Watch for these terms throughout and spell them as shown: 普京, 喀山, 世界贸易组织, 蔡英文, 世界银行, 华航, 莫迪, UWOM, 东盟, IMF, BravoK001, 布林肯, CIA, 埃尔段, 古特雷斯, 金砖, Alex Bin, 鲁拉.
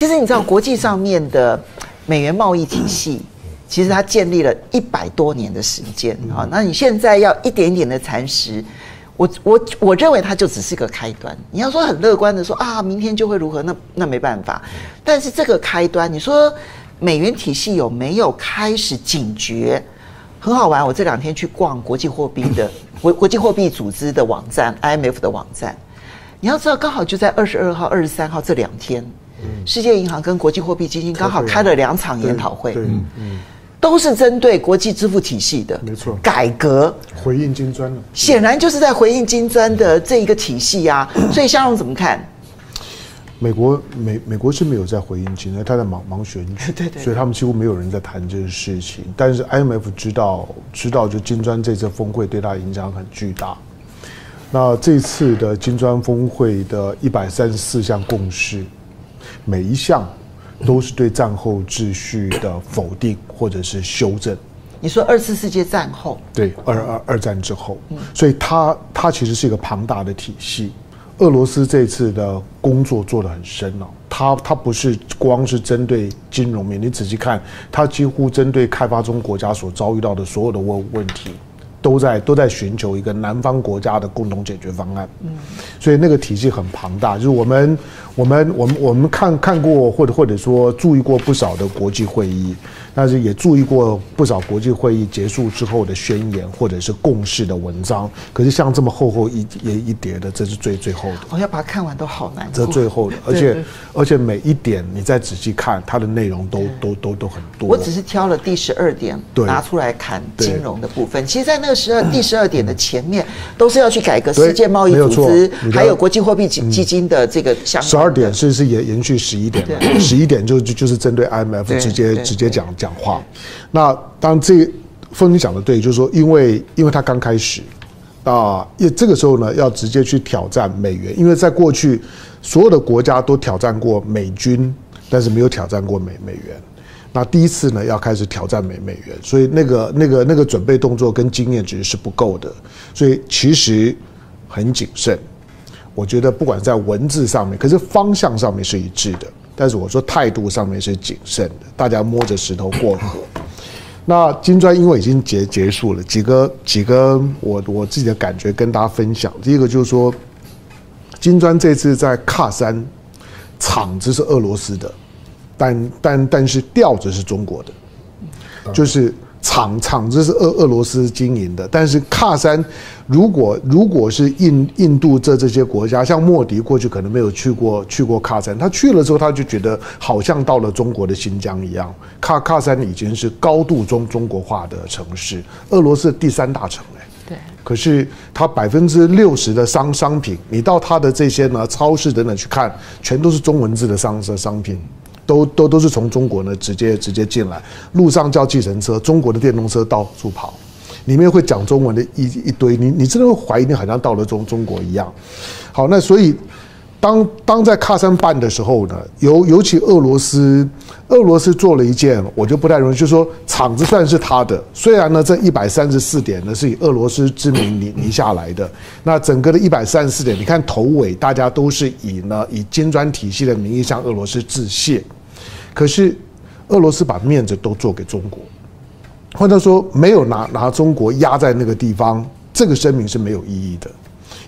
其实你知道，国际上面的美元贸易体系，其实它建立了100多年的时间啊。那你现在要一点一点的蚕食，我认为它就只是个开端。你要说很乐观的说啊，明天就会如何？那没办法。但是这个开端，你说美元体系有没有开始警觉？很好玩，我这两天去逛国际货币组织的网站 ，IMF 的网站。你要知道，刚好就在22号、23号这两天。世界银行跟国际货币基金刚好开了2场研讨会，都是针对国际支付体系的没错改革，回应金砖了，显然就是在回应金砖的这一个体系啊。所以香蓉怎么看？美国是没有在回应金砖，他在忙选举，对，所以他们几乎没有人在谈这个事情。但是 IMF 知道就金砖这次峰会对他影响很巨大。那这次的金砖峰会的134项共识。每一项都是对战后秩序的否定或者是修正。你说2次世界战后？对，二战之后，所以它其实是一个庞大的体系。俄罗斯这次的工作做得很深哦，它不是光是针对金融面，你仔细看，它几乎针对开发中国家所遭遇到的所有的问题。都在寻求一个南方国家的共同解决方案，所以那个体系很庞大。就是我们看过或者说注意过不少的国际会议，但是也注意过不少国际会议结束之后的宣言或者是共识的文章。可是像这么厚一叠的，这是最后的。我要把它看完都好难。这最后的，而且每一点你再仔细看，它的内容都很多。我只是挑了第12点拿出来看金融的部分，其实在那个。第12点的前面都是要去改革世界贸易组织，还有国际货币基金的这个相关。12点是延续11点嘛，11点就是针对 IMF 直接讲话。那当然这凤玲讲的对，就是说因为它刚开始啊，这个时候呢要直接去挑战美元，因为在过去所有的国家都挑战过美军，但是没有挑战过美元。那第一次呢，要开始挑战美元，所以那个准备动作跟经验值是不够的，所以其实很谨慎。我觉得不管在文字上面，可是方向上面是一致的，但是我说态度上面是谨慎的，大家摸着石头过河。那金砖因为已经结束了，几个我自己的感觉跟大家分享。第一个就是说，金砖这次在喀山厂子是俄罗斯的。但是调子是中国的，就是厂子是俄罗斯经营的，但是喀山如果是印度这些国家，像莫迪过去可能没有去过喀山，他去了之后他就觉得好像到了中国的新疆一样，喀山已经是高度中国化的城市，俄罗斯第3大城对，可是它60%的商品，你到它的这些呢超市等等去看，全都是中文字的商品。都是从中国呢直接进来，路上叫计程车，中国的电动车到处跑，里面会讲中文的一堆，你真的会怀疑你好像到了中国一样。好，那所以当在喀山办的时候呢，尤其俄罗斯做了一件我就不太容易，就是说厂子算是他的，虽然呢这134点呢是以俄罗斯之名拟下来的，那整个的134点，你看头尾大家都是以金砖体系的名义向俄罗斯致谢，可是俄罗斯把面子都做给中国，或者说没有拿中国压在那个地方，这个声明是没有意义的。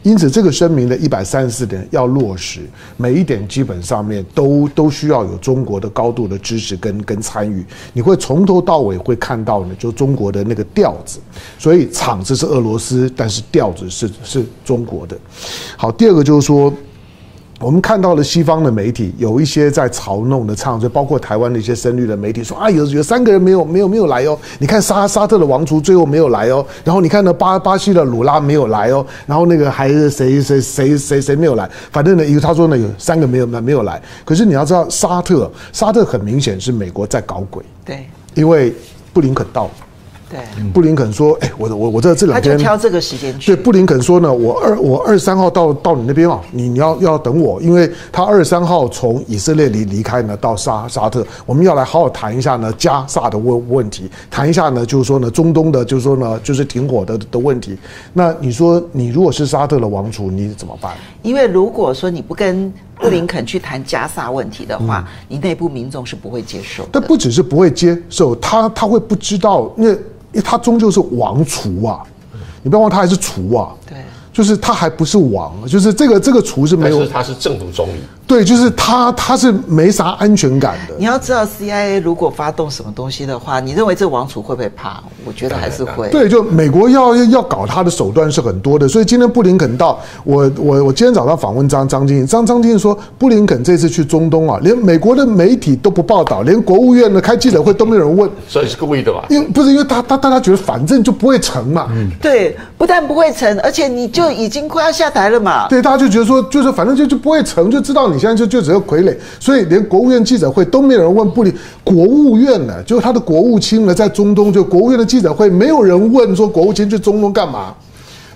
因此，这个声明的134点要落实，每一点基本上面都需要有中国的高度的支持跟参与。你会从头到尾会看到呢，就中国的那个调子。所以厂子是俄罗斯，但是调子是中国的。好，第二个就是说，我们看到了西方的媒体有一些在嘲弄的唱，就包括台湾的一些深绿的媒体说啊，有3个人没有来哦，你看沙特的王储最后没有来哦，然后你看呢巴西的鲁拉没有来哦，然后那个还是谁没有来，反正呢他说呢有3个没有来，可是你要知道沙特很明显是美国在搞鬼，对，因为布林肯到了。对，布林肯说：“哎，我这2天他就挑这个时间去。”对，布林肯说呢：“我23号到你那边啊，你要等我，因为他23号从以色列离开呢，到沙特，我们要来好好谈一下呢加萨的问题，谈一下呢就是说呢中东的，就是说呢就是停火的问题。那你说你如果是沙特的王储，你怎么办？因为如果说你不跟布林肯去谈加萨问题的话，你内部民众是不会接受的。但不只是不会接受，他会不知道，因为他终究是王厨啊，你不要忘，他还是厨啊。对。就是他还不是王，就是这个厨是没有，但是他是政府总理，对，就是他是没啥安全感的。你要知道 CIA 如果发动什么东西的话，你认为这王储会不会怕？我觉得还是会。对，就美国要搞他的手段是很多的，所以今天布林肯到我今天早上访问张经义说，布林肯这次去中东啊，连美国的媒体都不报道，连国务院的开记者会都没有人问，所以是故意的吧？因为他大家觉得反正就不会成嘛，对，不但不会成，而且你就。已经快要下台了嘛？对，大家就觉得说，就是反正就不会成，就知道你现在就只有傀儡，所以连国务院记者会都没有人问布林肯。国务院呢，就他的国务卿呢，在中东，就国务院的记者会没有人问说国务卿去中东干嘛，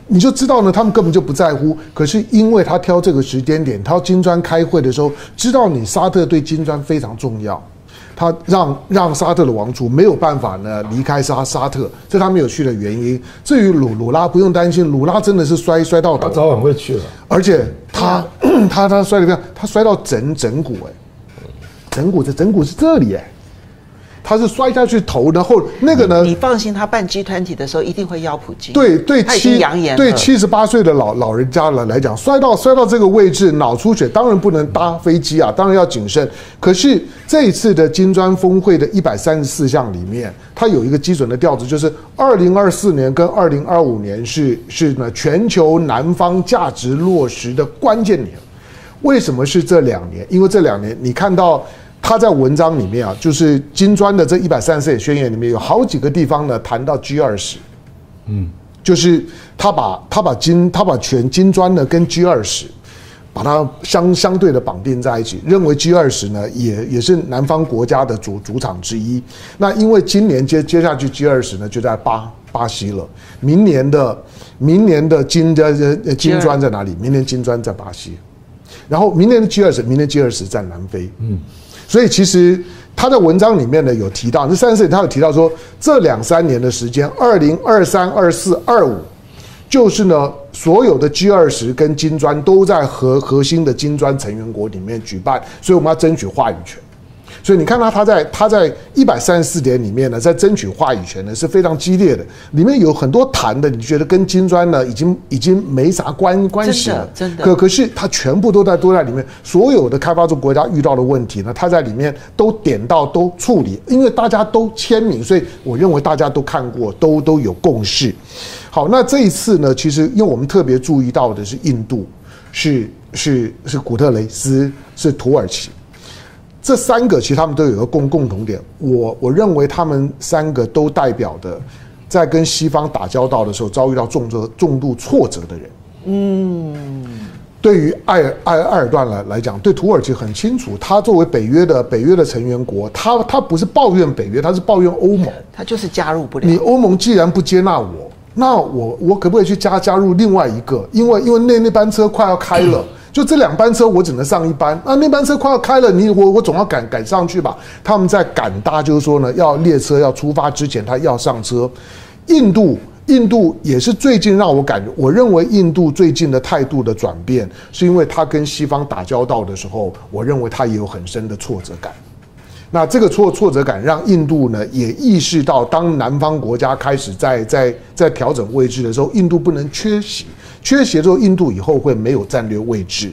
你就知道呢，他们根本就不在乎。可是因为他挑这个时间点，他金砖开会的时候，知道你沙特对金砖非常重要。他让沙特的王储没有办法呢离开沙特，这他没有去的原因。至于鲁拉不用担心，鲁拉真的是摔到头，他早晚会去了。而且他摔了，他摔到枕骨哎，枕骨是这里哎，他是摔下去头，然后那个呢？你放心，他办 G20 的时候一定会邀普京。对，他已经扬言了。对78岁的老人家来讲，摔到这个位置，脑出血当然不能搭飞机啊，当然要谨慎。可是这一次的金砖峰会的134项里面，它有一个基准的调子，就是2024年跟2025年是呢全球南方价值落实的关键年。为什么是这2年？因为这2年你看到。他在文章里面啊，就是金砖的这134宣言里面有好几个地方呢谈到 G20， 就是他把全金砖呢跟 G20 把它相对的绑定在一起，认为 G20 呢也是南方国家的主场之一。那因为今年接下去 G20 呢就在巴西了，明年的金砖在哪里？明年金砖在巴西，然后明年的 G20， 明年 G20 在南非。所以其实他在文章里面呢有提到，这34他有提到说，这2-3年的时间，2023、24、25，就是呢所有的 G20 跟金砖都在核心的金砖成员国里面举办，所以我们要争取话语权。所以你看他在134点里面呢，在争取话语权呢是非常激烈的，里面有很多谈的，你觉得跟金砖呢已经没啥关系了，真的。可是他全部都在里面，所有的开发中国家遇到的问题呢，他在里面都点到都处理，因为大家都签名，所以我认为大家都看过，都有共识。好，那这一次呢，其实因为我们特别注意到的是印度，是古特雷斯，是土耳其。这3个其实他们都有一个共同点，我认为他们3个都代表的，在跟西方打交道的时候遭遇到重度挫折的人。对于埃尔段来讲，对土耳其很清楚，他作为北约的成员国，他不是抱怨北约，他是抱怨欧盟，他就是加入不了。你欧盟既然不接纳我，那我可不可以去加入另外一个？因为那班车快要开了。就这2班车，我只能上一班。那班车快要开了，我总要赶上去吧。他们在赶搭，就是说呢，要列车要出发之前，他要上车。印度也是最近让我感觉，我认为印度最近的态度的转变，是因为他跟西方打交道的时候，我认为他也有很深的挫折感。那这个挫折感让印度呢也意识到，当南方国家开始在调整位置的时候，印度不能缺席之后，印度以后会没有战略位置。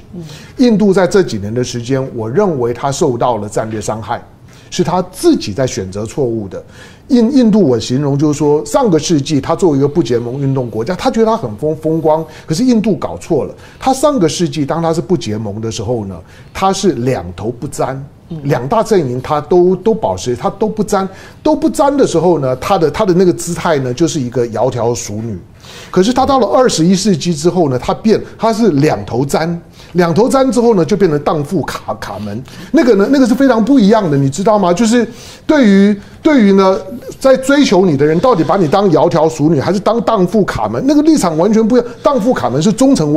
印度在这几年的时间，我认为他受到了战略伤害，是他自己在选择错误的。印度我形容就是说，上个世纪他作为一个不结盟运动国家，他觉得他很风光，可是印度搞错了。他上个世纪当他是不结盟的时候呢，他是两头不沾，2大阵营他都保持，他都不沾的时候呢，他的那个姿态呢就是一个窈窕淑女。可是他到了21世纪之后呢，他是两头沾之后呢，就变成荡妇卡门，那个是非常不一样的，你知道吗？就是对于呢，在追求你的人到底把你当窈窕淑女还是当荡妇卡门，那个立场完全不一样。荡妇卡门是忠诚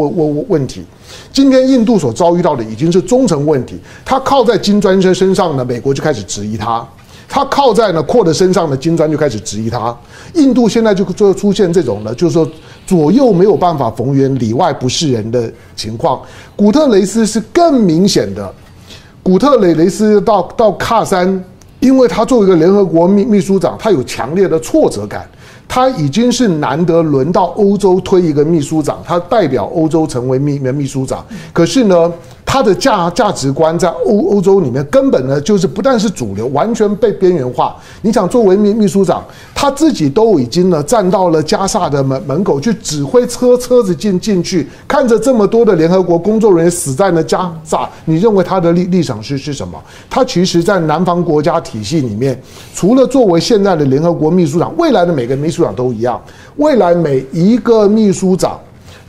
问题，今天印度所遭遇到的已经是忠诚问题。他靠在金砖身上呢，美国就开始质疑他。它靠在呢阔的身上的金砖就开始质疑它。印度现在就出现这种呢，就是说左右没有办法逢源，里外不是人的情况。古特雷斯是更明显的，古特雷斯到喀山，因为他作为一个联合国秘书长，他有强烈的挫折感。他已经是难得轮到欧洲推一个秘书长，他代表欧洲成为秘书长。可是呢，他的价值观在欧洲里面根本呢就是不但是主流，完全被边缘化。你想作为秘书长，他自己都已经呢站到了加沙的门口去指挥车子进去，看着这么多的联合国工作人员死在了加沙，你认为他的立场是什么？他其实，在南方国家体系里面，除了作为现在的联合国秘书长，未来的每个秘书长都一样，未来每一个秘书长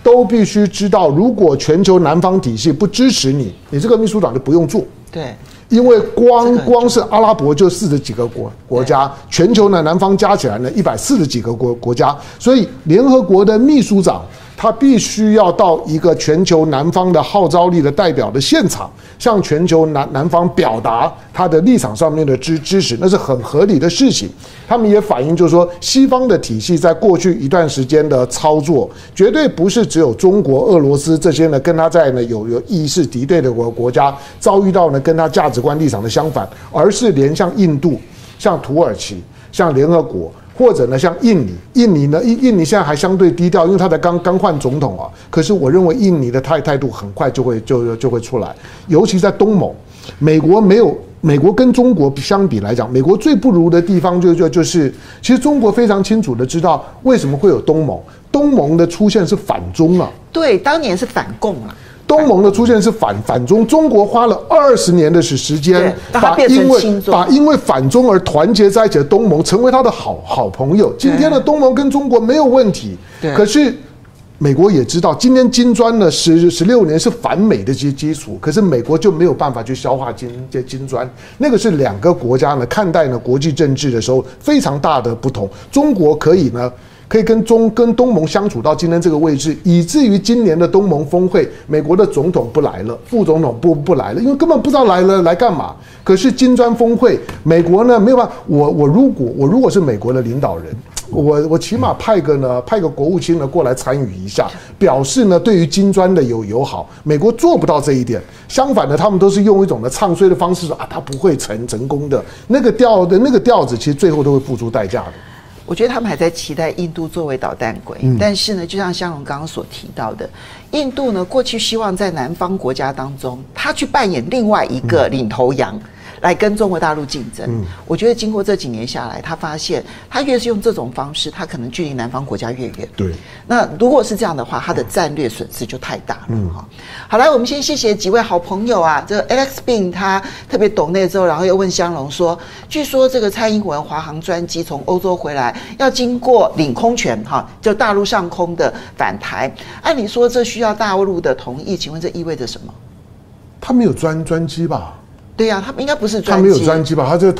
都必须知道，如果全球南方体系不支持你，你这个秘书长就不用做。对，因为光是阿拉伯就40几个国家，全球呢南方加起来呢140几个国家，所以联合国的秘书长他必须要到一个全球南方的号召力的代表的现场，向全球南方表达他的立场上面的支持，那是很合理的事情。他们也反映，就是说西方的体系在过去一段时间的操作，绝对不是只有中国、俄罗斯这些呢跟他在呢有意识敌对的国家遭遇到呢跟他价值观立场的相反，而是连像印度、像土耳其、像联合国。或者呢，像印尼现在还相对低调，因为他才刚换总统啊。可是我认为印尼的态度很快就会出来，尤其在东盟，美国跟中国相比来讲，美国最不如的地方就是，其实中国非常清楚的知道为什么会有东盟，东盟的出现是反中啊，对，当年是反共啊。东盟的出现是反中，中国花了20年的时间，把因为反中而团结在一起的东盟成为他的好朋友。今天的东盟跟中国没有问题，可是美国也知道，今天金砖呢16年是反美的基础，可是美国就没有办法去消化金砖，那个是两个国家呢看待呢国际政治的时候非常大的不同。中国可以跟东盟相处到今天这个位置，以至于今年的东盟峰会，美国的总统不来了，副总统不来了，因为根本不知道来干嘛。可是金砖峰会，美国呢没有办法，我如果是美国的领导人，我起码派个国务卿呢过来参与一下，表示呢对于金砖的友好。美国做不到这一点，相反的，他们都是用一种的唱衰的方式说啊，他不会成功的，那个调子，其实最后都会付出代价的。我觉得他们还在期待印度作为导弹鬼，但是呢，就像湘蓉刚刚所提到的，印度呢过去希望在南方国家当中，他去扮演另外一个领头羊，来跟中国大陆竞争。我觉得经过这几年下来，他发现他越是用这种方式，他可能距离南方国家越远。对，那如果是这样的话，他的战略损失就太大了哈。好了，我们先谢谢几位好朋友啊，这 Alex Bin 他特别懂内之后，然后又问湘蓉说，据说这个蔡英文华航专机从欧洲回来，要经过领空权哈，就大陆上空的返台，按理说这需要大陆的同意，请问这意味着什么？他没有专机吧？对呀，他们应该不是专机，他没有专机吧？他对，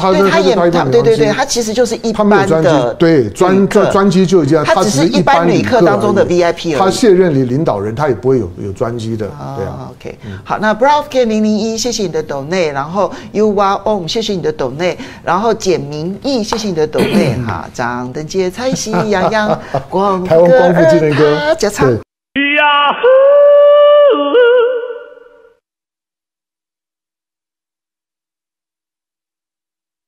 他其实就是一般的，对，专机就这样，他只是一般旅客当中的 VIP 而已。他卸任领导人，他也不会有专机的，对啊。OK， 好，那 BravoK001， 谢谢你的抖内，然后 UWOM， 谢谢你的抖内，然后简明义，谢谢你的抖内哈，张登阶、蔡西、杨洋、台湾光复纪念歌，加唱。